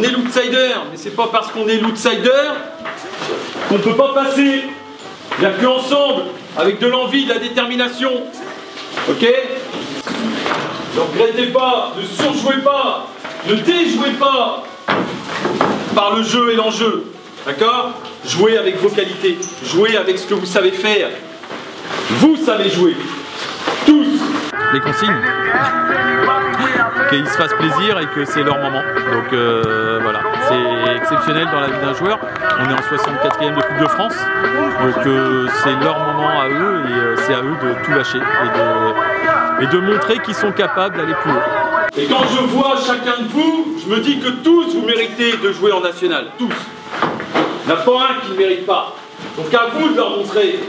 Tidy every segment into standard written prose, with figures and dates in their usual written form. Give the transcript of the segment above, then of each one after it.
On est l'outsider, mais c'est pas parce qu'on est l'outsider qu'on peut pas passer. Il n'y a plus ensemble, avec de l'envie, de la détermination. Ok? Ne regrettez pas, ne surjouez pas, ne déjouez pas par le jeu et l'enjeu. D'accord? Jouez avec vos qualités, jouez avec ce que vous savez faire. Vous savez jouer. Tous. Les consignes. Qu'ils se fassent plaisir et que c'est leur moment. Donc voilà, c'est exceptionnel dans la vie d'un joueur. On est en 64e de Coupe de France. Donc c'est leur moment à eux et c'est à eux de tout lâcher et de montrer qu'ils sont capables d'aller plus haut. Et quand je vois chacun de vous, je me dis que tous vous méritez de jouer en national. Tous. Il n'y en a pas un qui ne mérite pas. Donc à vous de leur montrer.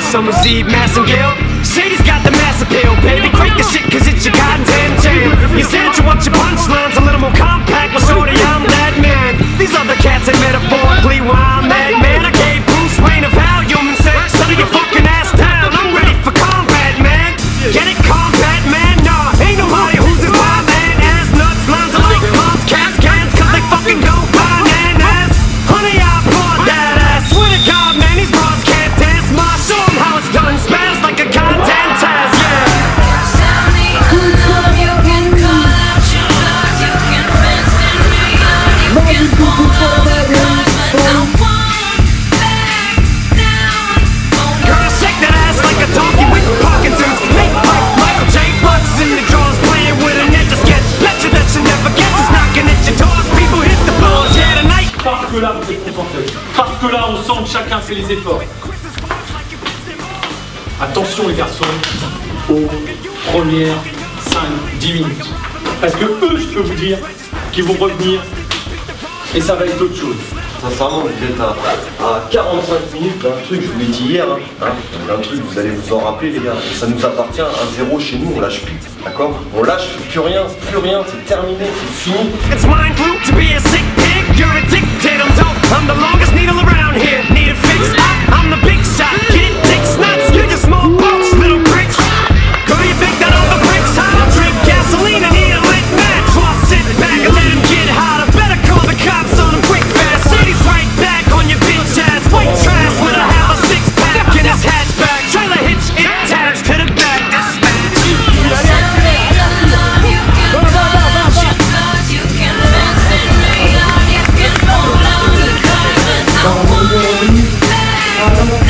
Summer's Eve, Mass and Gill. Shady's got the mass appeal, baby. Crank the shit, cause it's your goddamn jam. You said that you want your punchlines a little more compact. Well, shorty, I'm that man. These other cats ain't metaphorically why I'm that man. I gave Bruce Wayne a volume and said, settle your fucking ass down. I'm ready for combat, man. Get it, combat, man? Nah, ain't nobody who's as wild, man. Ass nuts, lines are like moms, cats, cans, cause they fucking go bananas. Honey, I brought that ass. Swear to God, man, these bras can't dance my soul. Parce que là, on sent que chacun fait les efforts. Attention les garçons aux premières 5-10 minutes. Parce que eux, je peux vous dire qu'ils vont revenir et ça va être autre chose. Sincèrement, vous êtes à 45 minutes d'un truc, je vous l'ai dit hier, un truc, vous allez vous en rappeler les gars, ça nous appartient à 1-0 chez nous, on lâche plus, d'accord? On lâche plus rien, c'est terminé, c'est fini. I'm the longest needle around here, need a fix. I'm the big shot, kid, dicks, nuts. You're just small boats, little bricks. Girl, you think that I'm the bricks? I don't drink gasoline, I need a lit match. So I'll sit back and let him get hot. I better call the cops on him quick fast. City's right back on your bitch ass. White trash with a half a six pack in his hatchback. Trailer hitch attached to the back. I don't want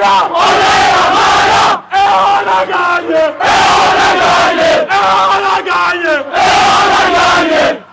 là, on est la Mara et on a gagné, et on a gagné, et on a gagné, et on a gagné.